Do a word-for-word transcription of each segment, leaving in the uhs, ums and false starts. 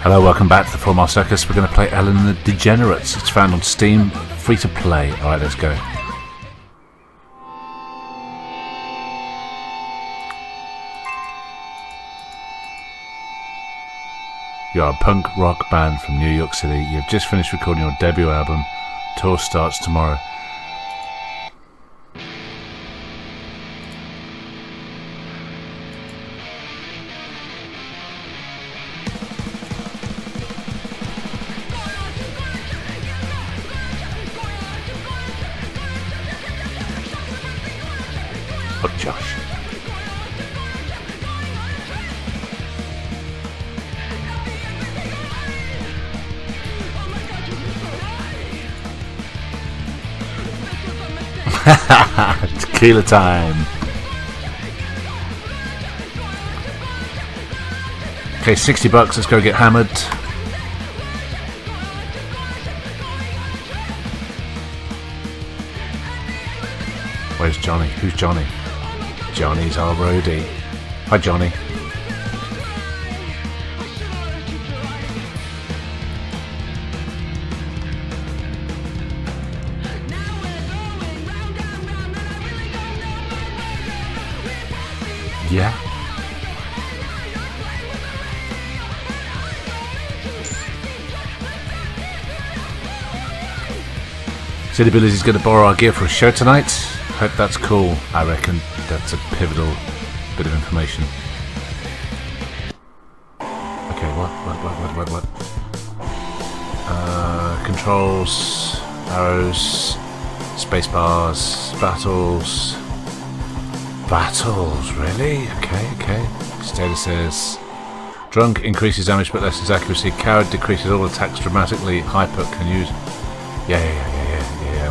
Hello, welcome back to the four mile circus. We're going to play Ellen and the Degenerates. It's found on Steam, free to play. Alright, let's go. You are a punk rock band from New York City. You have just finished recording your debut album. Tour starts tomorrow. Oh, Josh. Tequila time. Okay, sixty bucks, let's go get hammered. Where's Johnny? Who's Johnny? Johnny's our roadie. Hi, Johnny. Yeah. City Billies is going to borrow our gear for a show tonight. Hope that's cool. I reckon that's a pivotal bit of information. Okay, what, what, what, what, what, what? Uh, controls, arrows, space bars, battles. Battles, really? Okay, okay. Statuses. Drunk increases damage but less his accuracy. Coward decreases all attacks dramatically. Hyper can use. Yeah, yeah, yeah.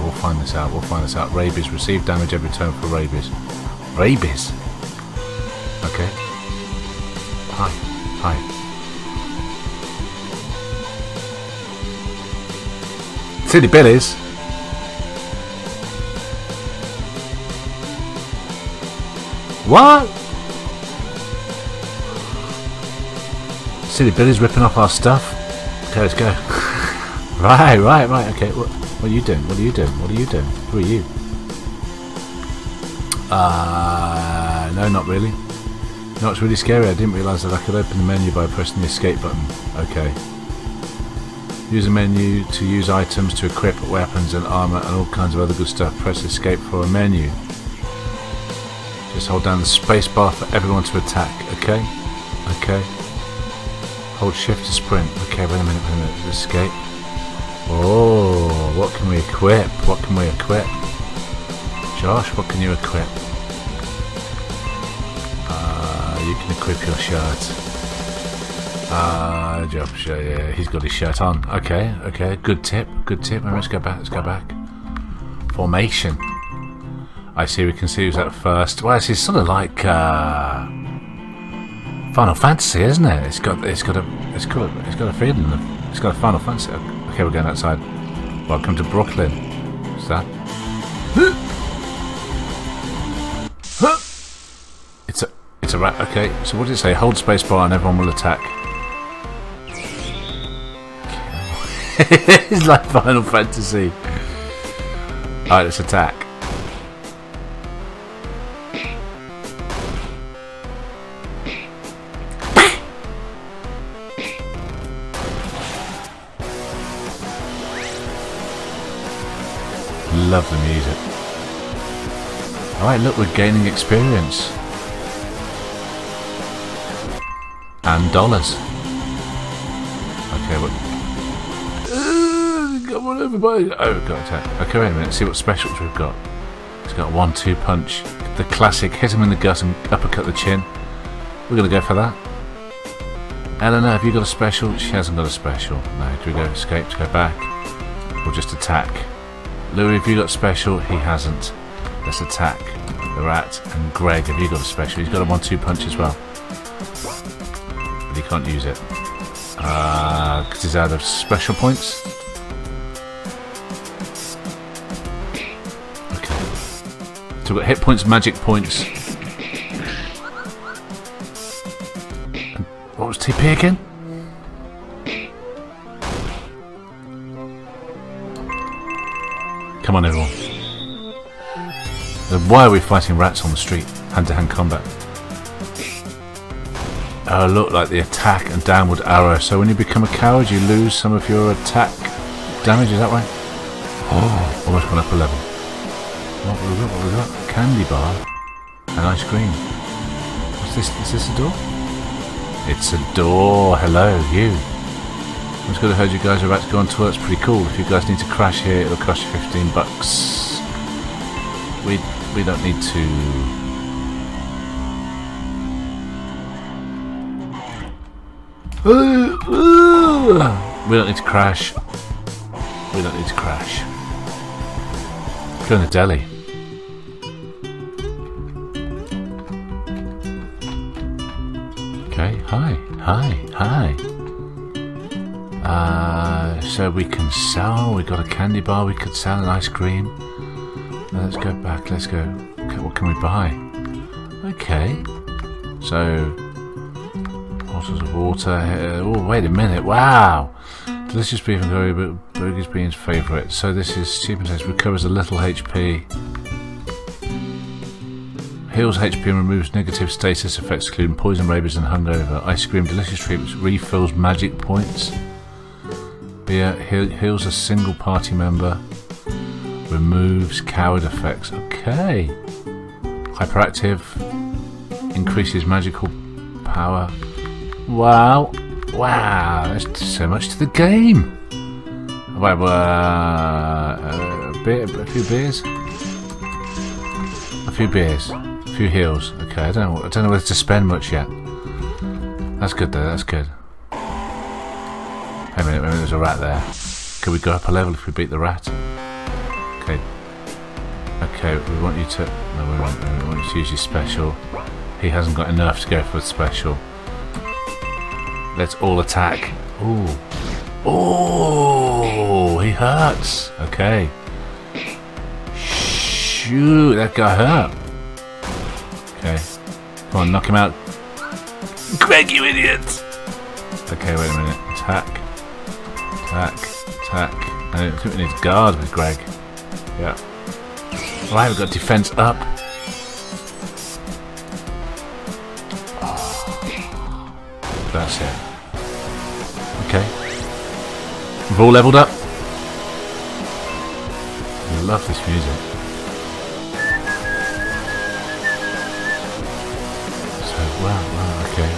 We'll find this out, we'll find this out. Rabies, receive damage every turn for rabies. Rabies? Okay. Hi, hi. Silly Billies? What? Silly Billies ripping off our stuff? Okay, let's go. Right, right, right, okay. Well, What are you doing? What are you doing? What are you doing? Who are you? Uh, no, not really. No, it's really scary. I didn't realise that I could open the menu by pressing the escape button. Okay. Use the menu to use items to equip weapons and armour and all kinds of other good stuff. Press escape for a menu. Just hold down the space bar for everyone to attack. Okay? Okay. Hold shift to sprint. Okay, wait a minute, wait a minute. Escape. Oh, what can we equip? What can we equip? Josh, what can you equip? Uh, you can equip your shirt. Uh, Josh, yeah, yeah, he's got his shirt on. Okay, okay, good tip, good tip. Let's go back, let's go back. Formation. I see, we can see who's at first. Well, it's sort of like uh, Final Fantasy, isn't it? It's got, it's got a, it's got, a, it's got a feeling of. It's got a Final Fantasy. Okay, we're going outside. Welcome to Brooklyn. What's that? It's a it's a rat. Okay, so what did it say? Hold space bar and everyone will attack. It's like Final Fantasy. Alright, let's attack. Love the music. Alright, look, we're gaining experience. And dollars. Okay, what? Uh, come on, everybody. Oh, we've got attack. Okay, wait a minute, see what specials we've got. It's got a one two punch. The classic, hit him in the gut and uppercut the chin. We're going to go for that. Eleanor, have you got a special? She hasn't got a special. No, do we go escape to go back? Or just attack? Louis, have you got special? He hasn't. Let's attack the rat. And Greg, have you got a special? He's got a one two punch as well. But he can't use it. Uh, because he's out of special points. Okay. So we've got hit points, magic points. And what was T P again? Come on, everyone. Then why are we fighting rats on the street? Hand-to-hand combat. Oh, look, like the attack and downward arrow. So when you become a coward, you lose some of your attack damage. Is that right? Oh, almost gone up a level. What have we got? What have we got? Candy bar and ice cream. What's this? Is this a door? It's a door. Hello, you. I'm just going to heard you guys are about to go on tour. It's pretty cool. If you guys need to crash here, it'll cost you fifteen bucks. We we don't need to. We don't need to crash. We don't need to crash. Go in the deli. Okay, hi, hi, hi. Uh, so we can sell, we got a candy bar, we could sell an ice cream. Now let's go back, let's go. Okay, what can we buy? Okay. So... bottles of water. Oh, wait a minute. Wow. Delicious beef and curry, but Burgers Bean's favourite. So this is cheap and tasty. Recovers a little H P. Heals H P and removes negative status effects, including poison, rabies and hungover. Ice cream, delicious treats, refills magic points. Beer, heals a single party member. Removes coward effects. Okay. Hyperactive. Increases magical power. Wow, wow, there's so much to the game. Well, uh, a, beer, a few beers, a few beers, a few heals. Okay, I don't know, I don't know whether to spend much yet. That's good though, that's good. Hey, a minute, maybe there's a rat there. Could we go up a level if we beat the rat? Okay, okay, we want you to, no we want, we want you to use your special. He hasn't got enough to go for a special. Let's all attack. Ooh. Oh, he hurts. Okay. Shoot, that guy hurt. Okay. Come on, knock him out. Greg, you idiot! Okay, wait a minute. Attack. Attack. Attack. I think we need to guard with Greg. Yeah. Well, I haven't got defense up. That's it. Okay. We've all leveled up. I love this music. So, wow, wow, okay.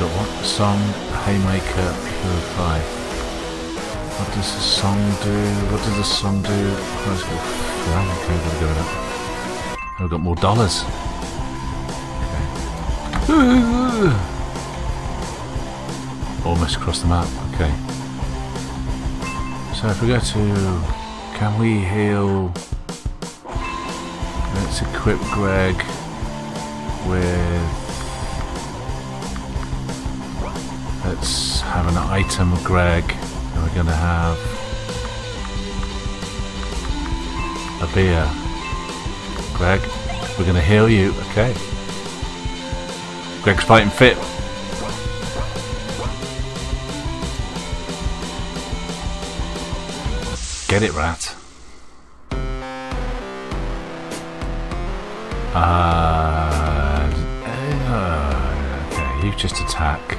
Got what? Song, Haymaker, Purify. What does the song do? What does the song do? Oh, okay, we've got to go with that. We've got more dollars. Almost across the map, okay. So if we go to... can we heal... let's equip Greg with... let's have an item of Greg, and we're going to have... a beer. Greg, we're going to heal you, okay. Greg's fighting fit. Get it, rat. Uh, uh, okay, you just attack.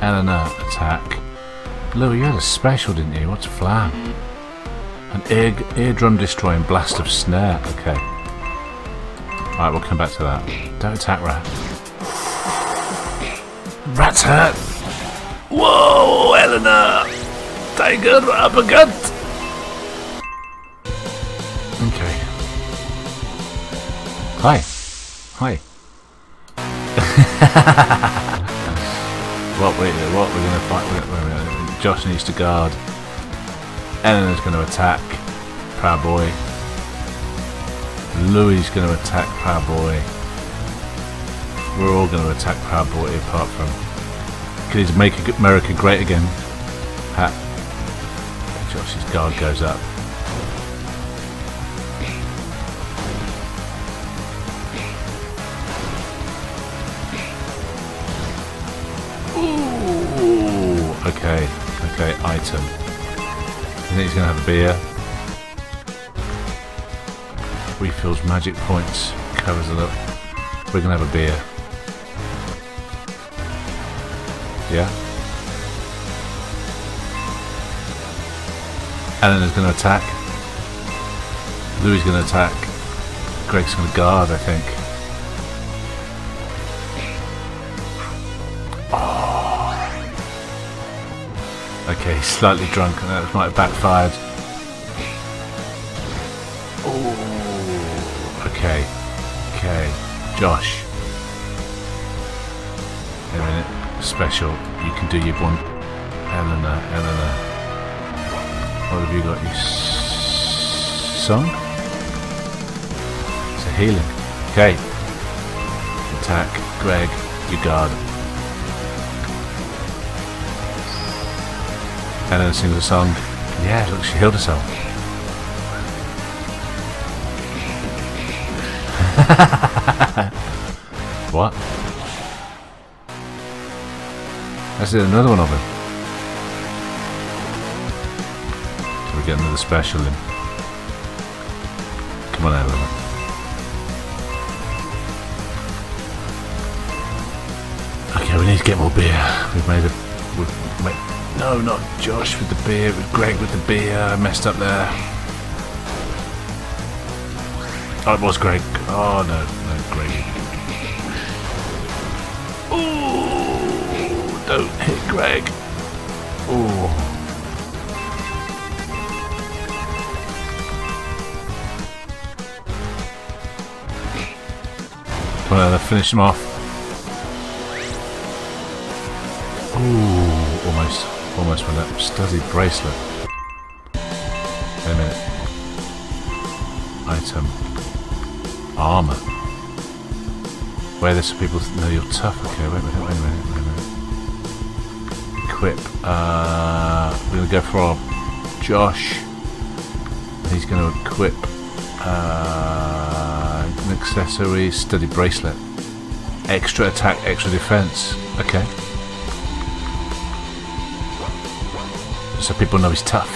Eleanor, attack. Lou, you had a special, didn't you? What's flam? An ear eardrum destroying blast of snare. Okay. Alright, we'll come back to that. Don't attack, rat. Rat's hurt! Whoa, Eleanor! Tiger uppercut! Okay. Hi. Hi. What, wait, what? We're gonna fight. We're, we're, we're, Josh needs to guard. Eleanor's gonna attack. Proud boy. Louie's gonna attack. Proud boy. We're all going to attack Proud Boy apart from... because he's Make America Great Again. Hat. Josh's guard goes up. Ooh! Okay, okay, item. I think he's going to have a beer. kills magic points, covers it up. We're gonna have a beer. Yeah. Ellen is gonna attack. Louis is gonna attack. Greg's gonna guard, I think. Oh. Okay, slightly drunk, and that might have backfired. Okay, okay, Josh. Wait a minute, special. You can do your one. Eleanor, Eleanor. What have you got? You sung? It's a healing. Okay. Attack, Greg, you guard. Eleanor sings a song. Yeah, look, she healed herself. What? That's another one of them. So we're getting another special in. Come on, Eleanor. Okay, we need to get more beer. We've made a. We've made, no, not Josh with the beer, with Greg with the beer. I messed up there. Oh, it was Greg. Oh no, no, Greg. Ooh, don't hit Greg. Ooh. Come on, let's finish him off. Ooh, almost, almost with that study bracelet. Wait a minute. Item. Armour. Wear this so people know you're tough. Okay, wait a minute, wait a minute, wait a minute. Equip. Uh, we're going to go for our Josh. He's going to equip uh, an accessory, study bracelet. Extra attack, extra defence. Okay. So people know he's tough.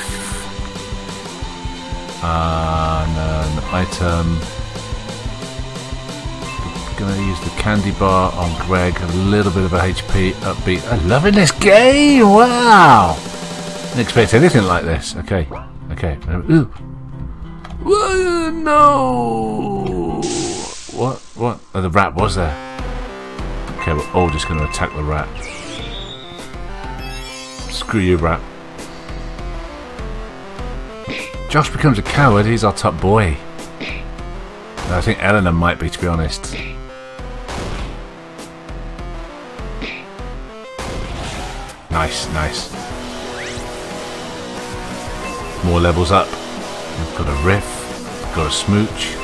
Uh, and an item. Gonna use the candy bar on Greg, a little bit of a H P upbeat. I'm loving this game! Wow! Didn't expect anything like this. Okay, okay. Ooh. Whoa, no! What? What? Oh, the rat was there. Okay, we're all just gonna attack the rat. Screw you, rat. Josh becomes a coward, he's our top boy. I think Eleanor might be, to be honest. Nice, nice. More levels up. We've got a riff. We've got a smooch.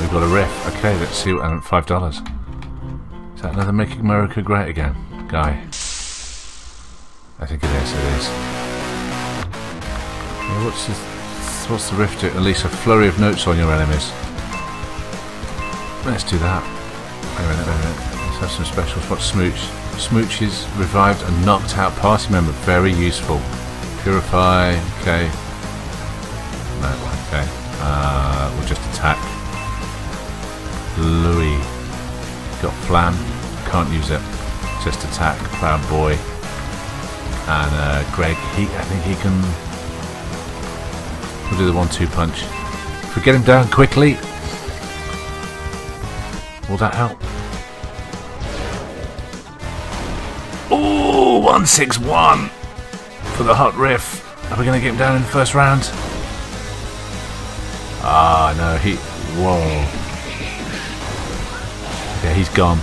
We've got a riff. Okay, let's see what. And five dollars. Is that another Make America Great Again guy? I think it is. It is. Yeah, what's this? What's the riff do? At least a flurry of notes on your enemies. Let's do that. Wait a minute, wait a minute. Let's have some specials. What's smooch? Smooch is revived and knocked out party member. Very useful. Purify. Okay. No. Okay. Uh, we'll just attack. Louis. Got flam. Can't use it. Just attack. Proud boy. And uh, Greg. He. I think he can. We'll do the one-two punch. If we get him down quickly, will that help? Ooh, one six one for the hot riff. Are we going to get him down in the first round? Ah, no, he... Whoa. Yeah, he's gone.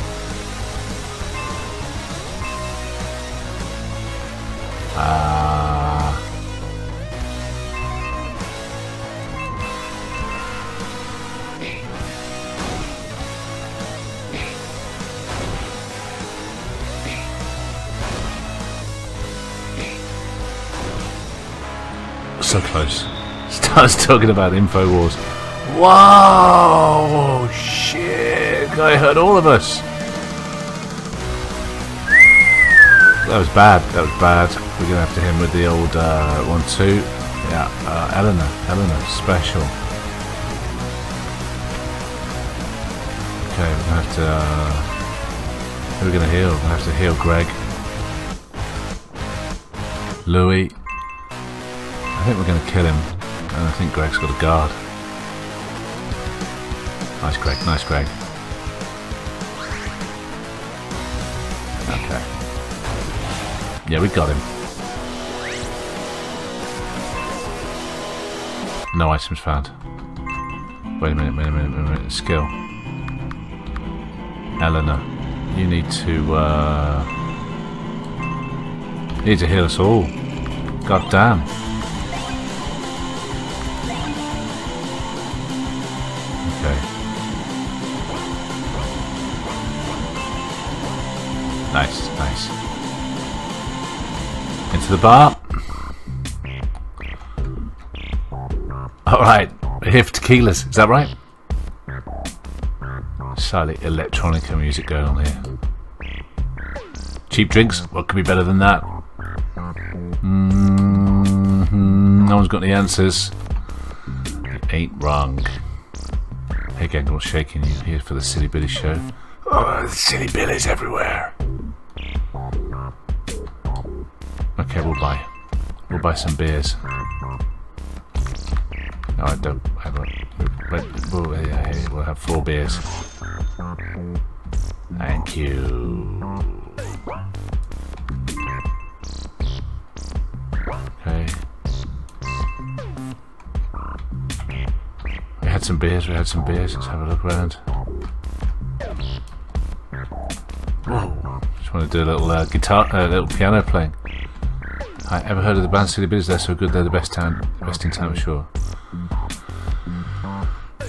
So close. Starts talking about InfoWars. Whoa! Shit! Guy hurt all of us. That was bad. That was bad. We're going after him with the old uh, one two. Yeah. Uh, Eleanor. Eleanor. Special. I have to... Uh, who are we going to heal? I have to heal Greg. Louis. I think we're going to kill him. And I think Greg's got a guard. Nice Greg, nice Greg. Okay. Yeah, we got him. No items found. Wait a minute, wait a minute, wait a minute. Skill. Eleanor, you need to, uh... You need to heal us all. God damn. Nice, nice. Into the bar. Alright, we're here for tequilas, is that right? Slightly electronica music going on here. Cheap drinks, what could be better than that? Mm-hmm. No one's got any answers. It ain't wrong. Hey gang, what's shaking you here for the Silly Billies show? Oh, the Silly Billies everywhere. Okay, we'll buy. We'll buy some beers. No, I don't. I don't. We'll, we'll, yeah, we'll have four beers. Thank you. Okay. We had some beers. We had some beers. Let's have a look around. Whoa! Just want to do a little uh, guitar, a uh, little piano playing. I ever heard of the band City Billies? They're so good, they're the best town, best in town, I'm sure.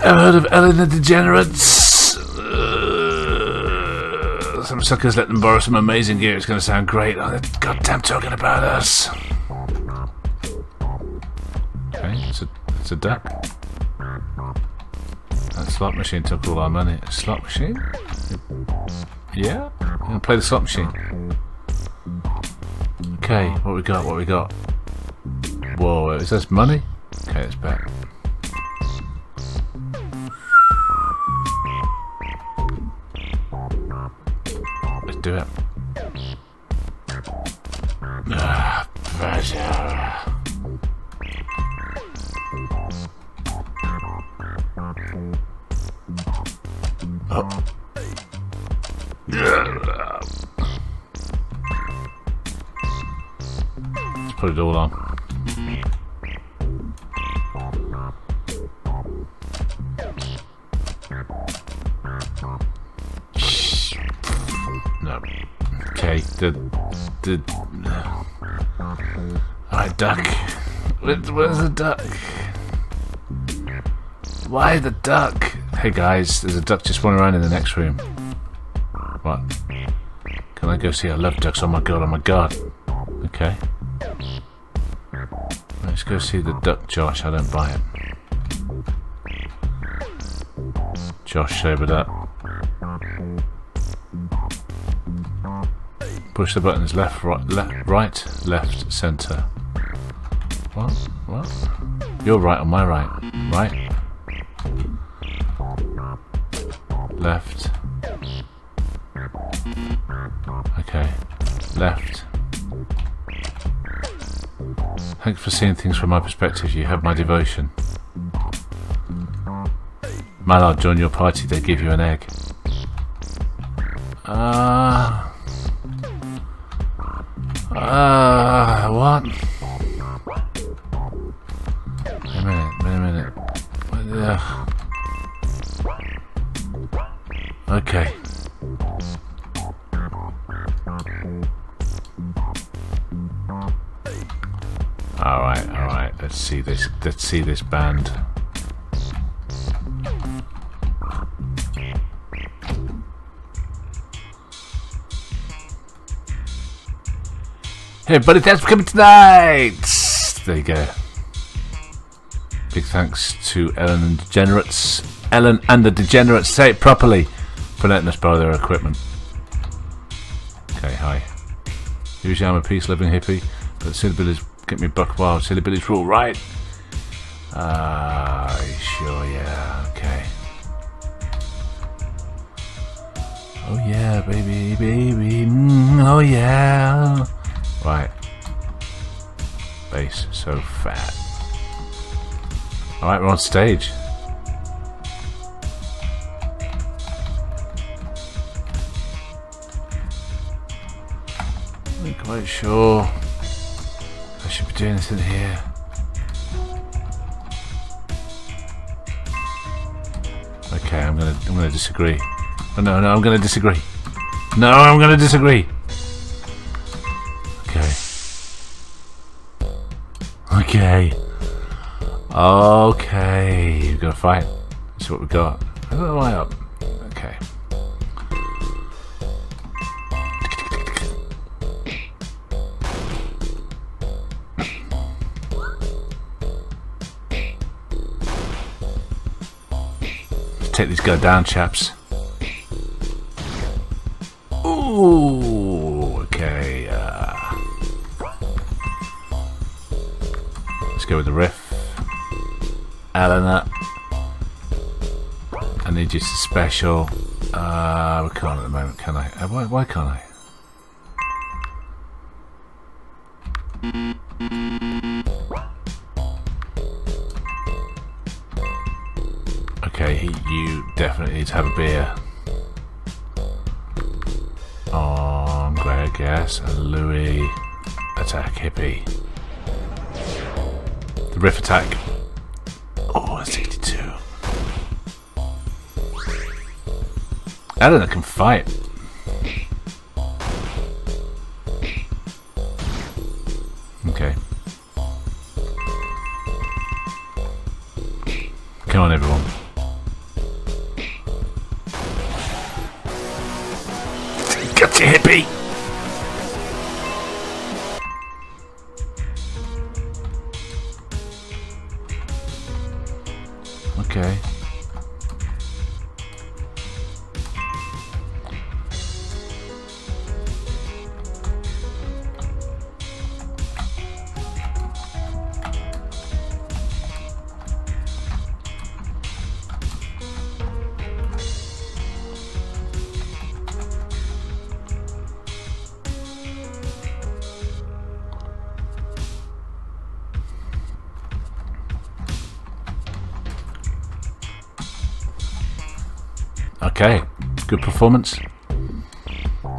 Ever heard of Ellen and the Degenerates? Uh, some suckers let them borrow some amazing gear. It's going to sound great. Oh, they're goddamn talking about us. Okay, it's a, it's a duck. That slot machine took all our money. A slot machine? Yeah, I'm going to play the slot machine. Okay, what we got, what we got? Whoa, is this money? Okay, it's back. Let's do it. Ah, pressure. Oh. Yeah. Put it all on. No. Okay, the the Alright, duck. Where's the duck? Why the duck? Hey guys, there's a duck just running around in the next room. What? Can I go see? I love ducks. Oh my god, oh my god. Okay. Let's go see the duck, Josh. I don't buy him. Josh, sobered up. Push the buttons left, right, left, right, left, centre. What? What? You're right on my right. Right. Left. Okay. Left. Thanks for seeing things from my perspective, you have my devotion. Mallard, join your party, they give you an egg. Ah. Uh, ah, uh, what? Wait a minute, wait a minute. Ugh. Okay. Alright, alright, let's see this, let's see this band. Hey everybody, thanks for coming tonight! There you go. Big thanks to Ellen and the Degenerates. Ellen and the Degenerates, say it properly, for letting us borrow their equipment. Okay, hi. Usually I'm a peace-loving hippie, but Silly Billies get me buck wild. Silly Billies rule, right? Ah, uh, sure, yeah, okay. Oh yeah, baby, baby. Mm, oh yeah. Right. Base is so fat. Alright, we're on stage. I'm not quite sure I should be doing this in here. Okay, I'm gonna I'm gonna disagree. Oh, no, no, I'm gonna disagree. No, I'm gonna disagree. Okay. Okay. Okay. You've got to fight. That's what we got. How do I up? Okay. Let's take this guy down, chaps. Ooh, okay. Uh, let's go with the riff. Elena, I need you to special. Uh, we can't at the moment, can I? Uh, why, why can't I? Okay, he, you definitely need to have a beer. On Greg, yes, and Louis attack hippie. The riff attack. Oh, it's sixty-two. Elena can fight. Okay. Come on, everyone. Gotcha, hippie! Okay. Okay, good performance.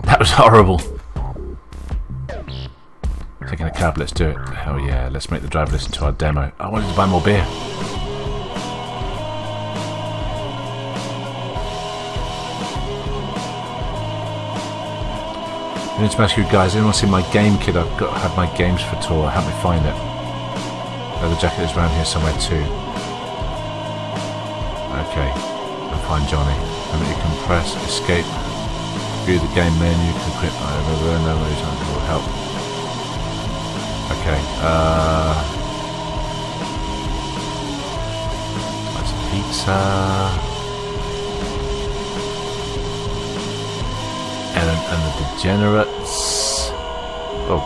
That was horrible. Taking a cab, let's do it. Hell yeah, let's make the driver listen to our demo. I wanted to buy more beer. I need to ask you guys, anyone see my game kit? I've got had my games for tour. Help me find it. Oh, the jacket is around here somewhere too. Okay, I'll find Johnny. And you can press escape, view the game menu, can quit over and over, which will help. Okay, uh. That's a pizza. Ellen and the Degenerates. Oh.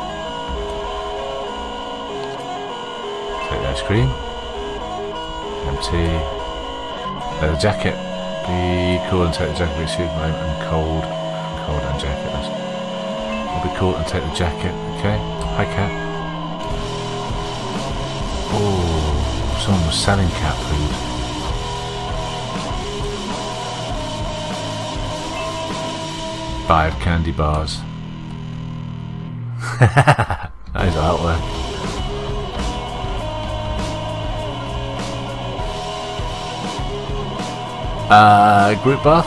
Take the ice cream. Empty. Leather jacket. Be cool and take the jacket, be suit mate, and cold, cold and jacket. I'll be cool and take the jacket, okay? Hi, cat. Oh, someone was selling cat food. Five candy bars. That is artwork. Uh, group bath?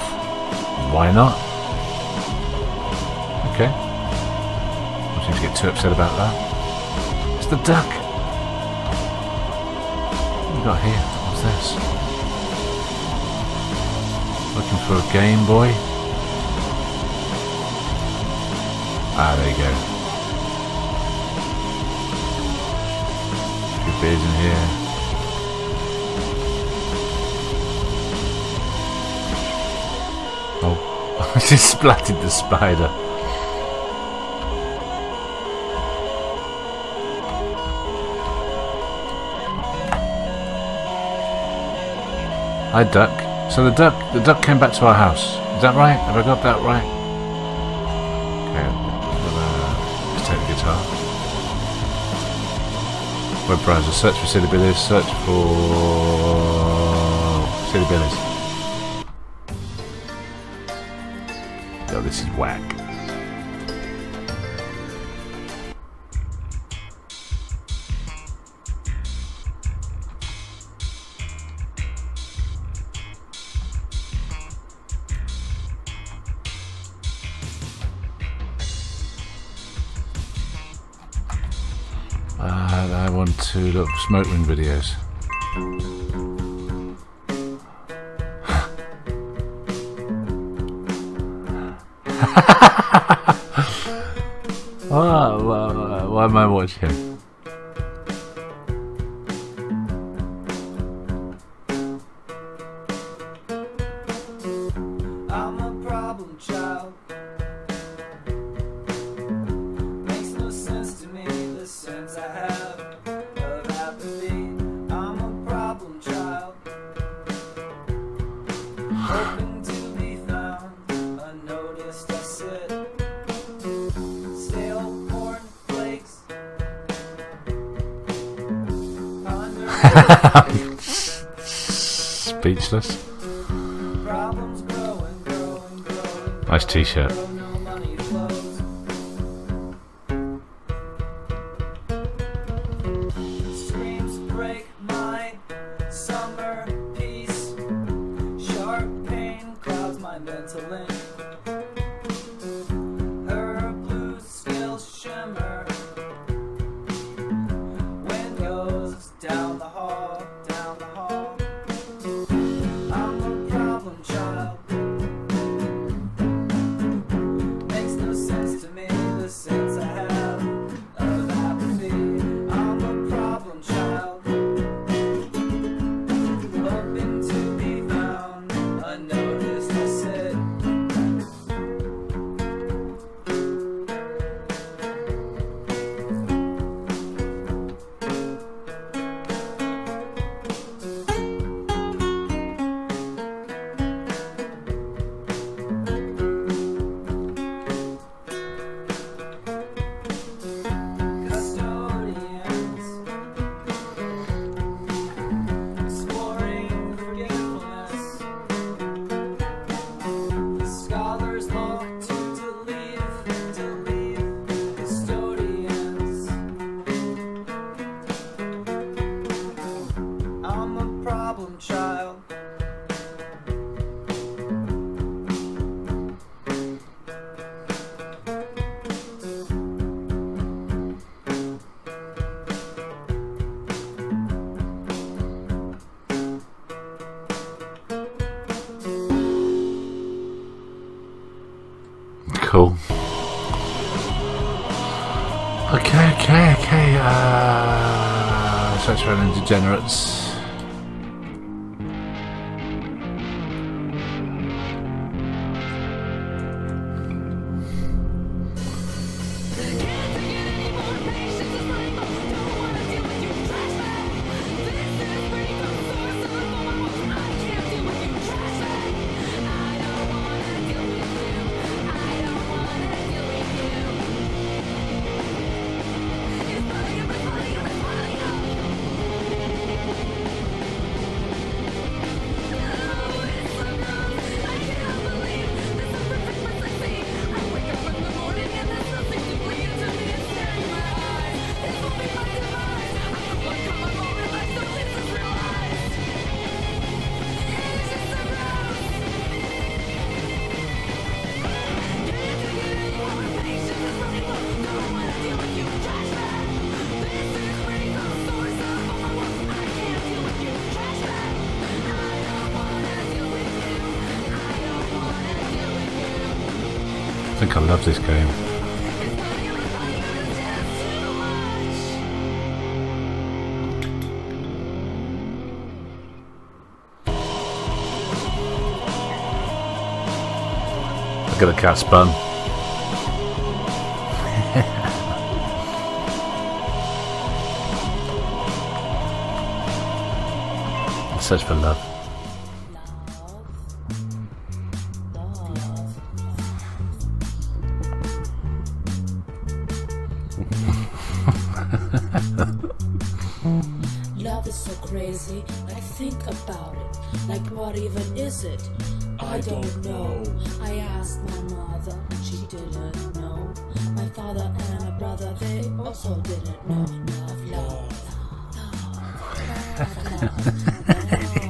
Why not? Okay. I don't seem to get too upset about that. It's the duck! What have we got here? What's this? Looking for a Game Boy? Ah, there you go. A few beers in here. I just splatted the spider. Hi duck. So the duck the duck came back to our house. Is that right? Have I got that right? Okay, let's take the guitar. Web browser, search for City Billies, search for City Billies. Oh, this is whack. I want to look for smoke ring videos. oh, why, why am I watching him? I'm a problem child. Makes no sense to me, the sense I have. Speechless. Nice t-shirt. Cool. Okay, okay, okay. Uh, search for Ellen and the Degenerates. I think I love this game. Look at the cat spun. Search for love. Love is so crazy, I think about it. Like, what even is it? I don't know. I asked my mother, she didn't know. My father and my brother, they also didn't know. Love, love, love, love, love,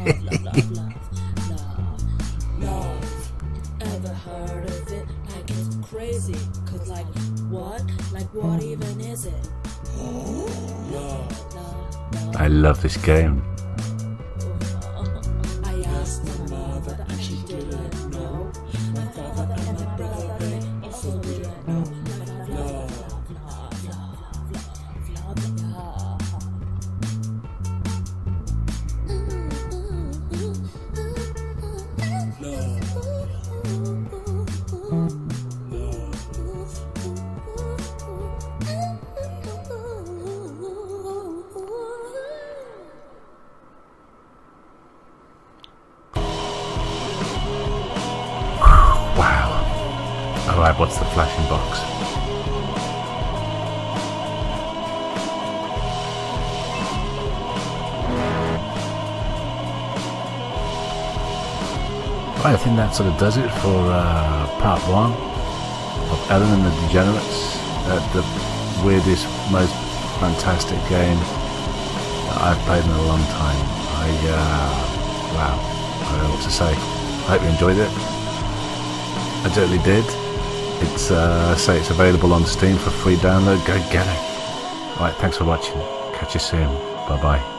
love, love, love, love, love. Ever heard of it? Like, it's crazy. Cause like, what? Like, what even is it? Love, love, love. I love this game. What's the flashing box? Right, I think that sort of does it for uh, part one of Ellen and the Degenerates, uh, the weirdest, most fantastic game that I've played in a long time. I, uh, wow, I don't know what to say. I hope you enjoyed it. I totally did. It's uh, say it's available on Steam for free download. Go get it. Right, thanks for watching. Catch you soon. Bye bye.